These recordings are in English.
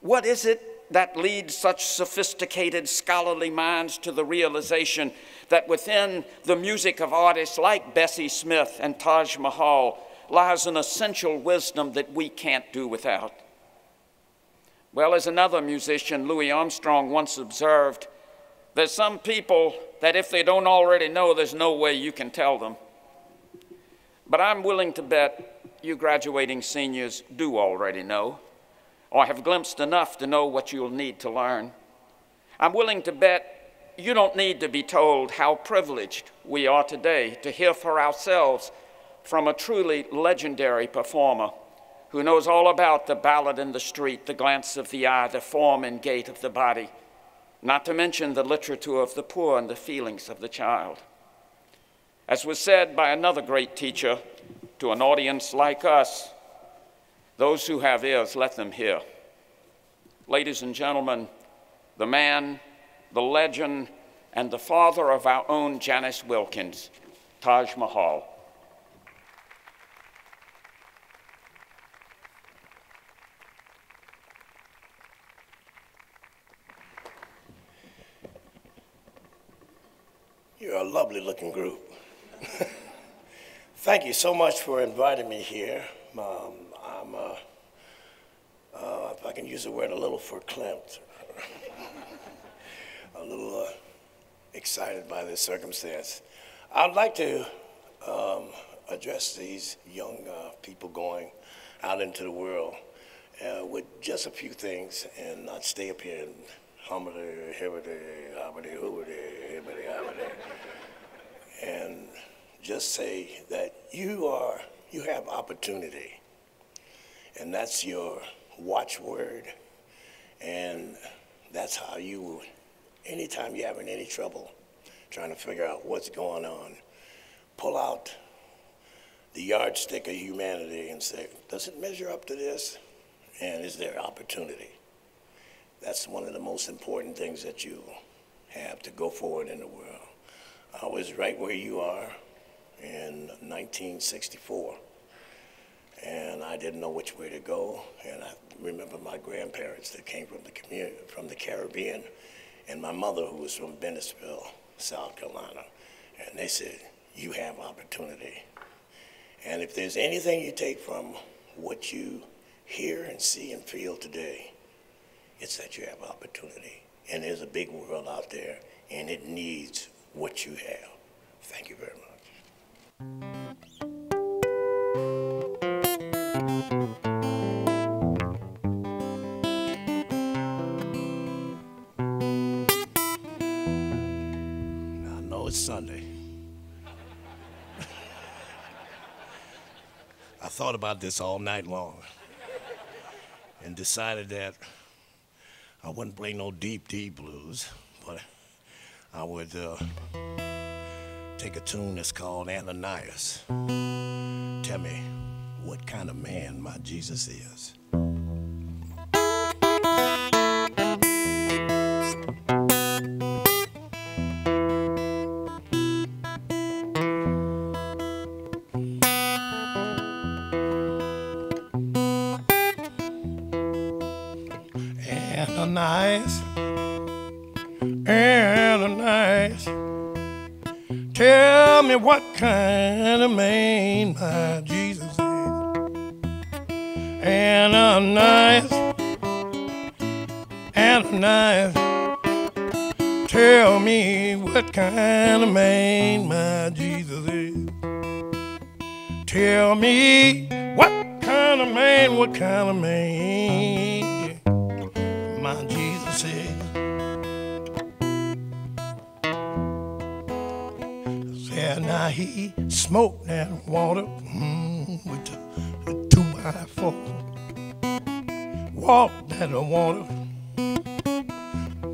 What is it that leads such sophisticated scholarly minds to the realization that within the music of artists like Bessie Smith and Taj Mahal lies an essential wisdom that we can't do without? Well, as another musician, Louis Armstrong, once observed, there's some people that if they don't already know, there's no way you can tell them. But I'm willing to bet you graduating seniors do already know, or have glimpsed enough to know what you'll need to learn. I'm willing to bet you don't need to be told how privileged we are today to hear for ourselves from a truly legendary performer who knows all about the ballad in the street, the glance of the eye, the form and gait of the body, not to mention the literature of the poor and the feelings of the child. As was said by another great teacher to an audience like us, those who have ears, let them hear. Ladies and gentlemen, the man, the legend, and the father of our own Janice Wilkins, Taj Mahal. You're a lovely looking group. Thank you so much for inviting me here. I'm, if I can use the word a little for Klimt. A little excited by this circumstance. I'd like to address these young people going out into the world with just a few things and not stay up here and and just say that you have opportunity, and that's your watchword, and that's how you will. Anytime you're having any trouble trying to figure out what's going on, pull out the yardstick of humanity and say, does it measure up to this? And is there opportunity? That's one of the most important things that you have to go forward in the world. I was right where you are in 1964, and I didn't know which way to go. And I remember my grandparents that came from the Caribbean, and my mother, who was from Bennettsville, South Carolina, and they said, you have opportunity. And if there's anything you take from what you hear and see and feel today, it's that you have opportunity. And there's a big world out there, and it needs what you have. Thank you very much. Sunday. I thought about this all night long and decided that I wouldn't play no deep, deep blues, but I would take a tune that's called Ananias. Tell me what kind of man my Jesus is. Ananias, Ananias, tell me what kind of man my Jesus is. Ananias, Ananias, tell me what kind of man my Jesus is. Tell me what kind of man, what kind of man my Jesus is. Said, now he smoked that water with the 2x4. Walked that water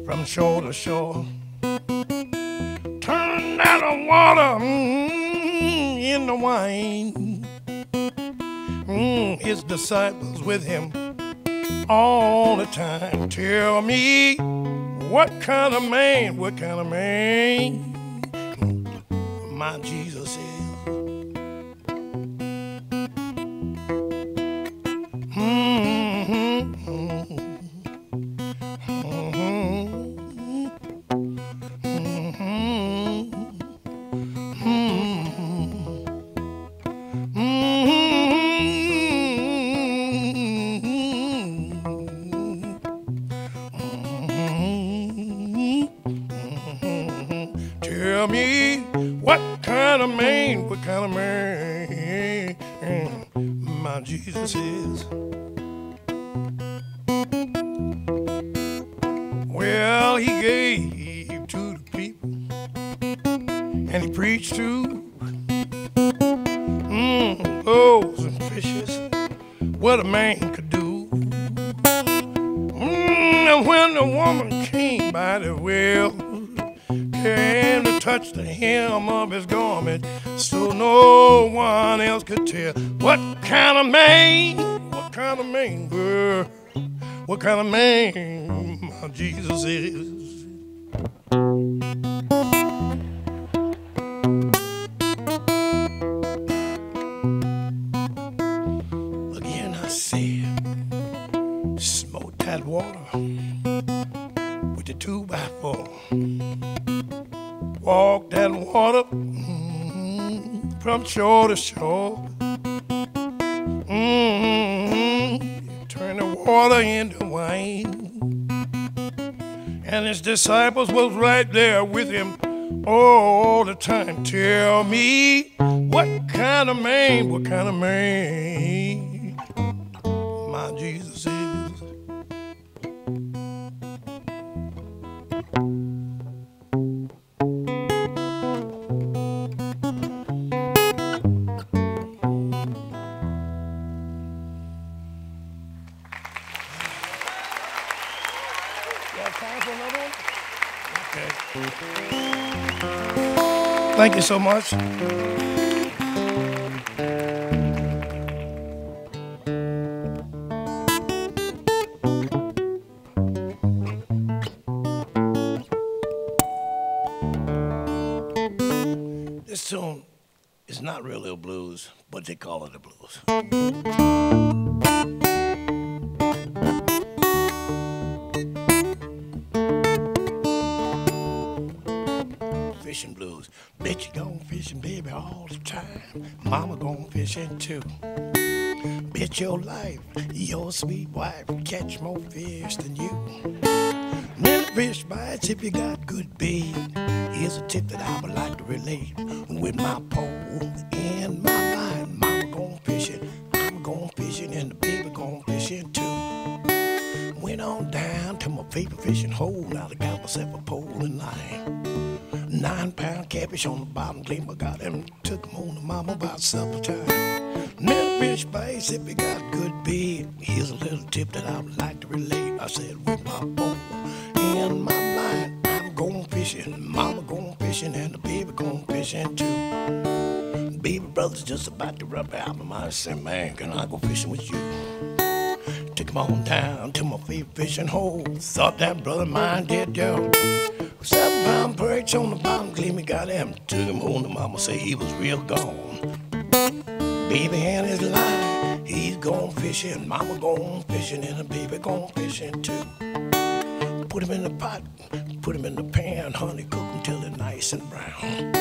from shore to shore. Turned that water into wine. His disciples with him all the time. Tell me what kind of man, what kind of man my Jesus is. kind of man, what kind of man my Jesus is. Well, he gave to the people, and he preached to loaves and fishes, what a man could do. And when the woman came by the well, came to touch the hem of his garment, so no one else could tell what kind of man my Jesus is. Again I said, smote that water with the 2x4. Walked that water from shore to shore. Turned the water into wine, and his disciples was right there with him all the time. Tell me, what kind of man my Jesus is. Thank you so much. This song is not really a blues, but they call it a blues. Fishing blues. Bet you gone fishing, baby, all the time. Mama gone fishing too. Bet your life, your sweet wife will catch more fish than you. Many fish bites if you got good bait. Here's a tip that I would like to relate. With my pole in my line, Mama gone fishing, I'm gone fishing, and the baby gone fishing too. Went on down to my favorite fishing hole. Now I got myself a pole and line. 9-pound catfish on the bottom, clean my god, and took them home to mama about supper time. Little fish bites if you got good bait. Here's a little tip that I would like to relate. I said, with my boat in my line, I'm going fishing, mama going fishing, and the baby going fishing too. Baby brother's just about to rub out my mind. I said, man, can I go fishing with you? Took him on down to my favorite fishing hole. Thought that brother mine did, yo. 7-pound perch on the bottom, gleamy got him. Took him home to mama, say he was real gone. Baby and his line, he's gone fishing, mama gone fishing, and the baby gone fishing too. Put him in the pot, put him in the pan, honey, cook him till they're nice and brown.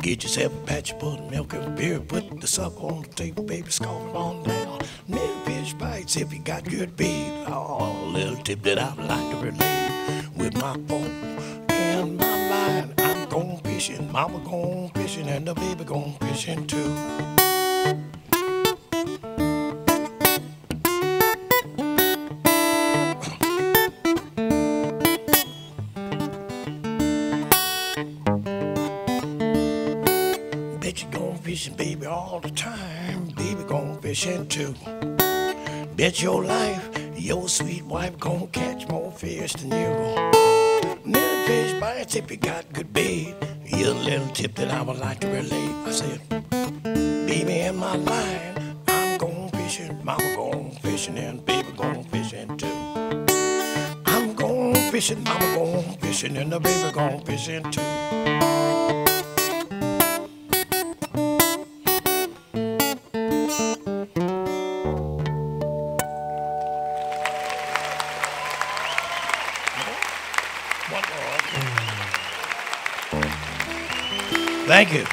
Get yourself a batch of butter, milk and beer, put the supper on the table, baby, scoff it on down. Little fish bites if you got good bait. Oh, little tip that I would like to relate. With my phone in my line, I'm gone fishing, mama gone fishing, and the baby gone fishing too. Bet you gone fishing, baby, all the time. Baby gone fishing too. Bet your life, your sweet wife gon' catch more fish than you. Little fish bites if you got good bait. Here's a little tip that I would like to relate. I said, baby in my line, I'm gon' fishing, mama gon' fishing, and baby gon' fishing too. I'm gon' fishing, mama gon' fishing, and the baby gon' fishing too. Thank you.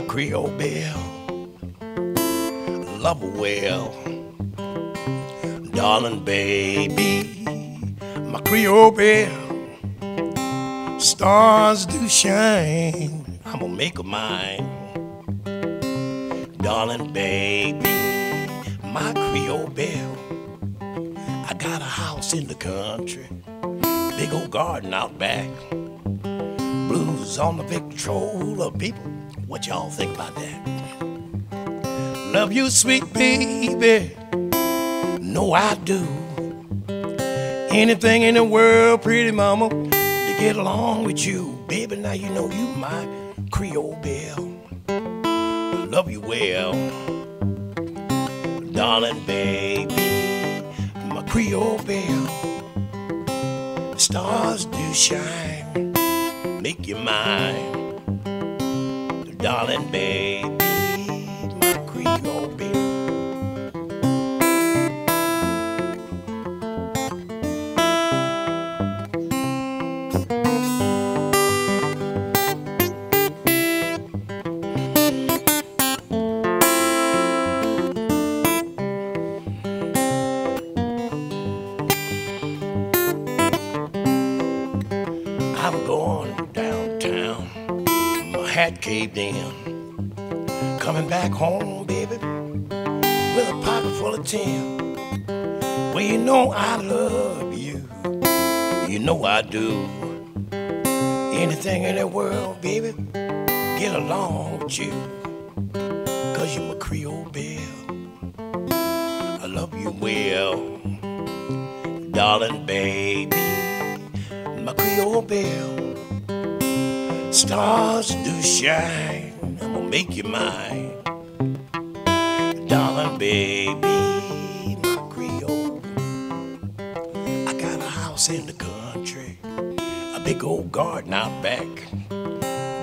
my Creole belle, love her well, darling baby, my Creole belle. Stars do shine, I'ma make her mine, darling baby, my Creole belle. I got a house in the country, big old garden out back. Blues on the big troller, people. What y'all think about that? Love you, sweet baby. No, I do. Anything in the world, pretty mama, to get along with you. Baby, now you know you my Creole belle. Love you well, darling baby, my Creole belle. Stars do shine, make you mine, darling baby, my Creole belle. I'm going downtown, my hat caved in. Coming back home, baby, with a pocket full of tin. Well, you know I love you, you know I do. Anything in the world, baby, get along with you. Cause you're my Creole belle, I love you well, darling baby, my Creole belle. Stars do shine, I'm gonna make you mine, darling baby, my Creole. I got a house in the country, a big old garden out back.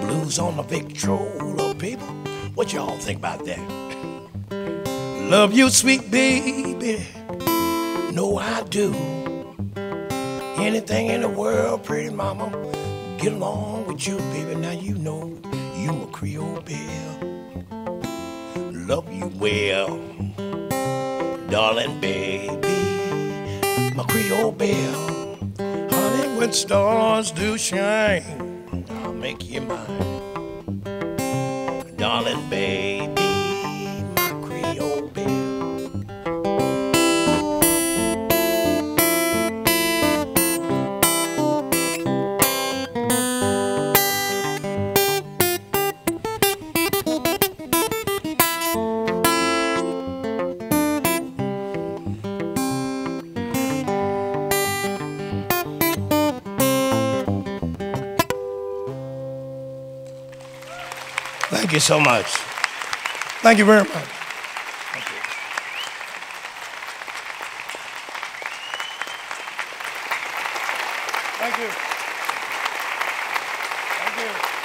Blues on the big troller, people. What y'all think about that? Love you, sweet baby. No, I do. Anything in the world, pretty mama, get along with you, baby. Now you know you my Creole belle. Love you well, darling baby, my Creole belle. Honey, when stars do shine, I'll make you mine, darling baby. Thank you so much. Thank you very much. Thank you. Thank you. Thank you.